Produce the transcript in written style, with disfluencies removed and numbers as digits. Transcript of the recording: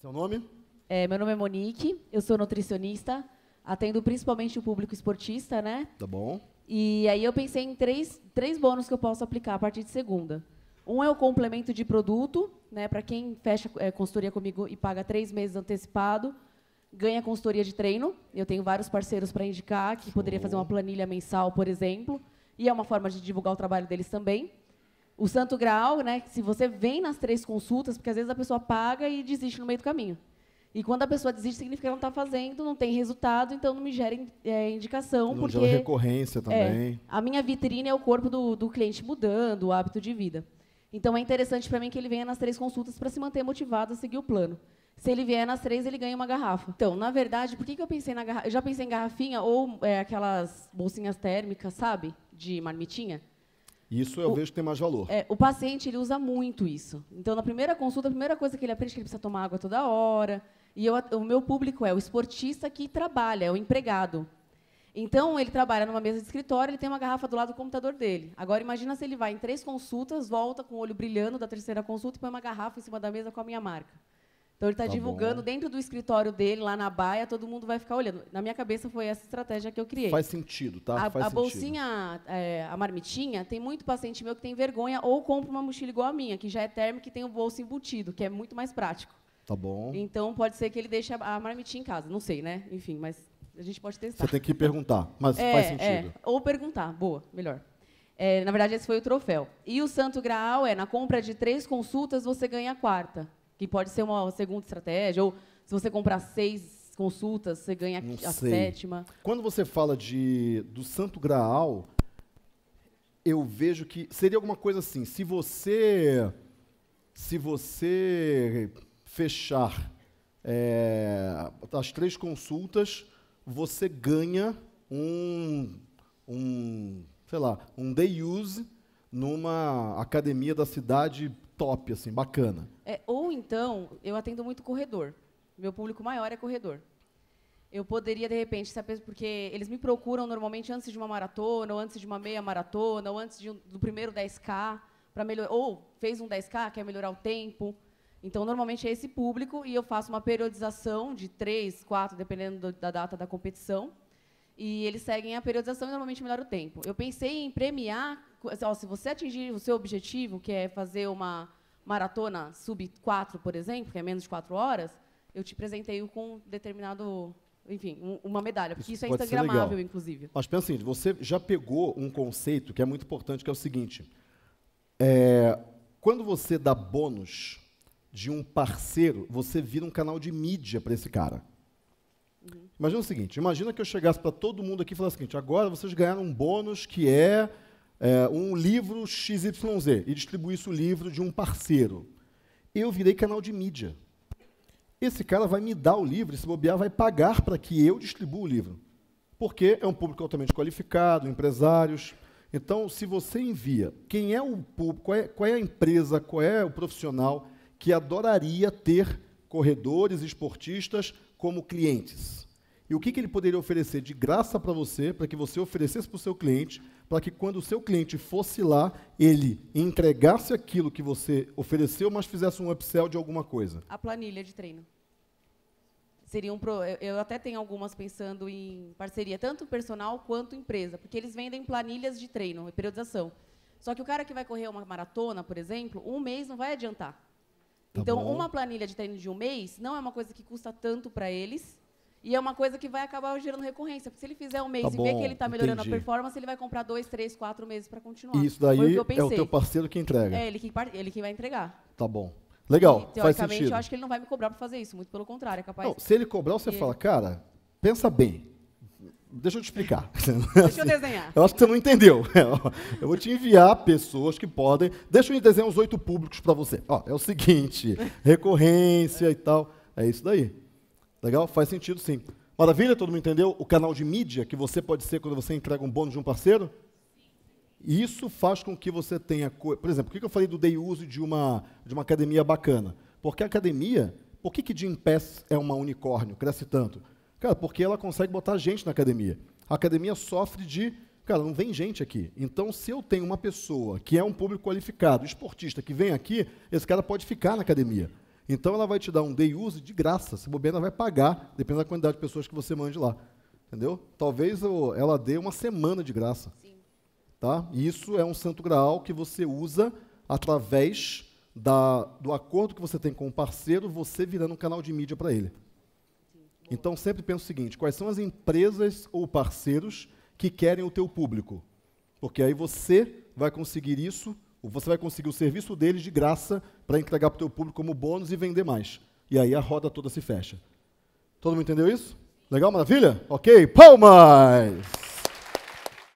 Seu nome? Meu nome é Monique, eu sou nutricionista, atendo principalmente o público esportista, né? Tá bom. E aí eu pensei em três bônus que eu posso aplicar a partir de segunda. Um é o complemento de produto, né? Para quem fecha consultoria comigo e paga 3 meses antecipado, ganha consultoria de treino. Eu tenho vários parceiros para indicar, que poderia fazer uma planilha mensal, por exemplo. E é uma forma de divulgar o trabalho deles também. O Santo Graal, né? Se você vem nas 3 consultas, porque às vezes a pessoa paga e desiste no meio do caminho. E quando a pessoa desiste, significa que ela não está fazendo, não tem resultado, então não me gera indicação. Não gera recorrência também. A minha vitrine é o corpo do cliente mudando, o hábito de vida. Então, é interessante para mim que ele venha nas 3 consultas para se manter motivado a seguir o plano. Se ele vier nas 3, ele ganha uma garrafa. Então, na verdade, por que eu pensei na garrafa? Eu já pensei em garrafinha ou aquelas bolsinhas térmicas, sabe? De marmitinha. Isso eu vejo que tem mais valor. O paciente, ele usa muito isso. Então, na primeira consulta, a primeira coisa que ele aprende é que ele precisa tomar água toda hora. E o meu público é o esportista que trabalha, é o empregado. Então, ele trabalha numa mesa de escritório, ele tem uma garrafa do lado do computador dele. Agora, imagina se ele vai em 3 consultas, volta com o olho brilhando da 3ª consulta e põe uma garrafa em cima da mesa com a minha marca. Então, ele está divulgando dentro do escritório dele, lá na baia, todo mundo vai ficar olhando. Na minha cabeça, foi essa estratégia que eu criei. Faz sentido, tá? A bolsinha, a marmitinha, tem muito paciente meu que tem vergonha ou compra uma mochila igual a minha, que já é térmica e tem o bolso embutido, que é muito mais prático. Tá bom. Então, pode ser que ele deixe a marmitinha em casa. Não sei, né? Enfim, mas... a gente pode testar. Você tem que perguntar, mas faz sentido. Ou perguntar, boa, melhor. Na verdade, esse foi o troféu. E o Santo Graal na compra de 3 consultas, você ganha a 4ª, que pode ser uma segunda estratégia, ou se você comprar 6 consultas, você ganha a 7ª. Quando você fala do Santo Graal, eu vejo que seria alguma coisa assim, se você fechar as 3 consultas, você ganha um day use numa academia da cidade top, assim, bacana. Ou então, eu atendo muito corredor. Meu público maior é corredor. Eu poderia, de repente, saber, porque eles me procuram normalmente antes de uma maratona, ou antes de uma meia maratona, ou antes do primeiro 10K, para melhorar, ou fez um 10K, quer melhorar o tempo. Então, normalmente, é esse público, e eu faço uma periodização de 3, 4, dependendo da data da competição, e eles seguem a periodização e, normalmente, melhora o tempo. Eu pensei em premiar, se você atingir o seu objetivo, que é fazer uma maratona sub-4, por exemplo, que é menos de 4 horas, eu te presenteio com um determinado, enfim, uma medalha, porque isso é instagramável, inclusive. Mas pensa assim, você já pegou um conceito que é muito importante, que é o seguinte, quando você dá bônus de um parceiro, você vira um canal de mídia para esse cara. Uhum. Imagina o seguinte, imagina que eu chegasse para todo mundo aqui e falasse o seguinte, agora vocês ganharam um bônus que é um livro XYZ, e distribuísse o livro de um parceiro. Eu virei canal de mídia. Esse cara vai me dar o livro, e se bobear vai pagar para que eu distribua o livro. Porque é um público altamente qualificado, empresários... Então, se você envia quem é o público, qual é a empresa, qual é o profissional... que adoraria ter corredores e esportistas como clientes. E o que ele poderia oferecer de graça para você, para que você oferecesse para o seu cliente, para que quando o seu cliente fosse lá, ele entregasse aquilo que você ofereceu, mas fizesse um upsell de alguma coisa? A planilha de treino. Seria eu até tenho algumas pensando em parceria, tanto personal quanto empresa, porque eles vendem planilhas de treino, periodização. Só que o cara que vai correr uma maratona, por exemplo, um mês não vai adiantar. Então, uma planilha de treino de um mês não é uma coisa que custa tanto para eles e é uma coisa que vai acabar gerando recorrência. Porque se ele fizer um mês e ver que ele está melhorando a performance, ele vai comprar 2, 3, 4 meses para continuar. Isso daí foi o que eu pensei. É o teu parceiro que entrega. É, ele que vai entregar. Tá bom. Legal, e, faz sentido. Eu acho que ele não vai me cobrar para fazer isso, muito pelo contrário. É capaz se ele cobrar, você fala, cara, pensa bem. Deixa eu te explicar. Deixa eu desenhar. Eu acho que você não entendeu. Eu vou te enviar pessoas que podem... Deixa eu desenhar uns 8 públicos para você. Ó, é o seguinte, recorrência e tal. É isso daí. Legal? Faz sentido, sim. Maravilha? Todo mundo entendeu? O canal de mídia que você pode ser quando você entrega um bônus de um parceiro? Isso faz com que você tenha... Por exemplo, por que eu falei do day use de uma academia bacana? Porque a academia... Por que Gympass é uma unicórnio? Cresce tanto. Cara, porque ela consegue botar gente na academia. A academia sofre de... Cara, não vem gente aqui. Então, se eu tenho uma pessoa que é um público qualificado, esportista, que vem aqui, esse cara pode ficar na academia. Então, ela vai te dar um day use de graça. Se bobear, ela vai pagar, dependendo da quantidade de pessoas que você mande lá. Entendeu? Talvez ela dê uma semana de graça. Sim. Tá? E isso é um santo graal que você usa através do acordo que você tem com o parceiro, você virando um canal de mídia para ele. Sim. Então, sempre penso o seguinte, quais são as empresas ou parceiros que querem o teu público? Porque aí você vai conseguir isso, você vai conseguir o serviço deles de graça para entregar para o teu público como bônus e vender mais. E aí a roda toda se fecha. Todo mundo entendeu isso? Legal, maravilha? Ok, palmas!